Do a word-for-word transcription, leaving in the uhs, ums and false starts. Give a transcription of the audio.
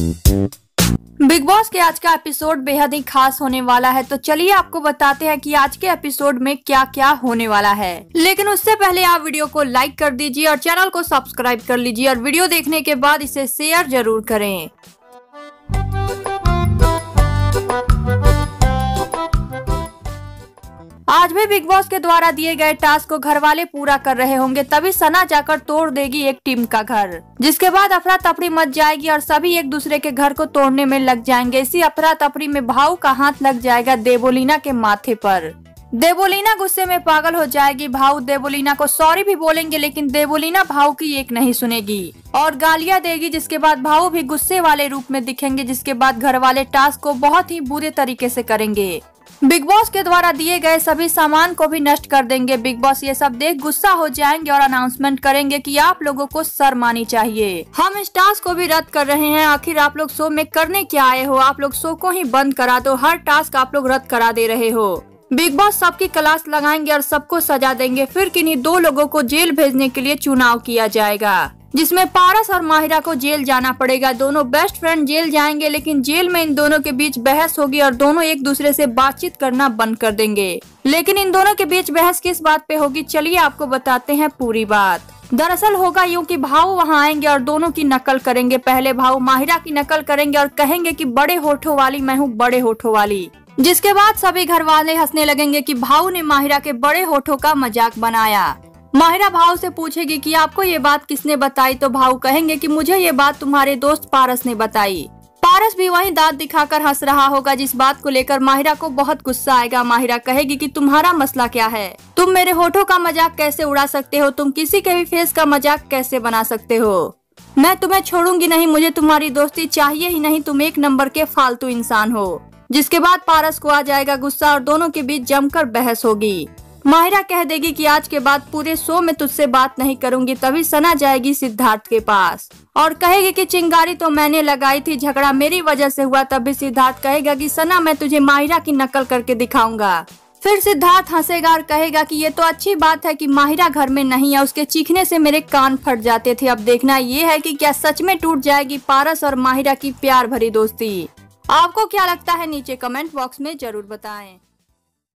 Big boss के आज का एपिसोड बेहद ही खास होने वाला है, तो चलिए आपको बताते हैं कि आज के एपिसोड में क्या क्या होने वाला है। लेकिन उससे पहले आप वीडियो को लाइक कर दीजिए और चैनल को सब्सक्राइब कर लीजिए और वीडियो देखने के बाद इसे शेयर जरूर करें। आज भी बिग बॉस के द्वारा दिए गए टास्क को घर वाले पूरा कर रहे होंगे, तभी सना जाकर तोड़ देगी एक टीम का घर, जिसके बाद अफरा तफरी मच जाएगी और सभी एक दूसरे के घर को तोड़ने में लग जाएंगे। इसी अफरा तफरी में भाऊ का हाथ लग जाएगा देवोलीना के माथे पर। देवोलीना गुस्से में पागल हो जाएगी। भाऊ देवोलीना को सॉरी भी बोलेंगे, लेकिन देवोलीना भाऊ की एक नहीं सुनेगी और गालियां देगी, जिसके बाद भाऊ भी गुस्से वाले रूप में दिखेंगे, जिसके बाद घर वाले टास्क को बहुत ही बुरे तरीके से करेंगे। बिग बॉस के द्वारा दिए गए सभी सामान को भी नष्ट कर देंगे। बिग बॉस ये सब देख गुस्सा हो जाएंगे और अनाउंसमेंट करेंगे कि आप लोगों को शर्म आनी चाहिए, हम इस टास्क को भी रद्द कर रहे हैं। आखिर आप लोग शो में करने क्या आए हो? आप लोग शो को ही बंद करा दो, हर टास्क आप लोग रद्द करा दे रहे हो। बिग बॉस सबकी क्लास लगाएंगे और सबको सजा देंगे। फिर किन्हीं दो लोगों को जेल भेजने के लिए चुनाव किया जाएगा, जिसमें पारस और माहिरा को जेल जाना पड़ेगा। दोनों बेस्ट फ्रेंड जेल जाएंगे, लेकिन जेल में इन दोनों के बीच बहस होगी और दोनों एक दूसरे से बातचीत करना बंद कर देंगे। लेकिन इन दोनों के बीच बहस किस बात पे होगी, चलिए आपको बताते हैं पूरी बात। दरअसल होगा यूँ कि भाऊ वहाँ आएंगे और दोनों की नकल करेंगे। पहले भाऊ माहिरा की नकल करेंगे और कहेंगे कि बड़े होठों वाली मैं हूँ, बड़े होठों वाली, जिसके बाद सभी घर वाले हंसने लगेंगे कि भाऊ ने माहिरा के बड़े होठों का मजाक बनाया। माहिरा भाऊ से पूछेगी कि आपको ये बात किसने बताई, तो भाऊ कहेंगे कि मुझे ये बात तुम्हारे दोस्त पारस ने बताई। पारस भी वहीं दांत दिखाकर हंस रहा होगा, जिस बात को लेकर माहिरा को बहुत गुस्सा आएगा। माहिरा कहेगी कि तुम्हारा मसला क्या है, तुम मेरे होठों का मजाक कैसे उड़ा सकते हो, तुम किसी के भी फेस का मजाक कैसे बना सकते हो, मैं तुम्हें छोड़ूंगी नहीं, मुझे तुम्हारी दोस्ती चाहिए ही नहीं, तुम एक नंबर के फालतू इंसान हो। जिसके बाद पारस को आ जाएगा गुस्सा और दोनों के बीच जमकर बहस होगी। माहिरा कह देगी कि आज के बाद पूरे शो में तुझसे बात नहीं करूंगी। तभी सना जाएगी सिद्धार्थ के पास और कहेगी कि चिंगारी तो मैंने लगाई थी, झगड़ा मेरी वजह से हुआ। तभी सिद्धार्थ कहेगा कि सना मैं तुझे माहिरा की नकल करके दिखाऊंगा। फिर सिद्धार्थ हंसेगा और कहेगा कि ये तो अच्छी बात है कि माहिरा घर में नहीं है, उसके चीखने से मेरे कान फट जाते थे। अब देखना ये है कि क्या सच में टूट जाएगी पारस और माहिरा की प्यार भरी दोस्ती। आपको क्या लगता है नीचे कमेंट बॉक्स में जरूर बताएं।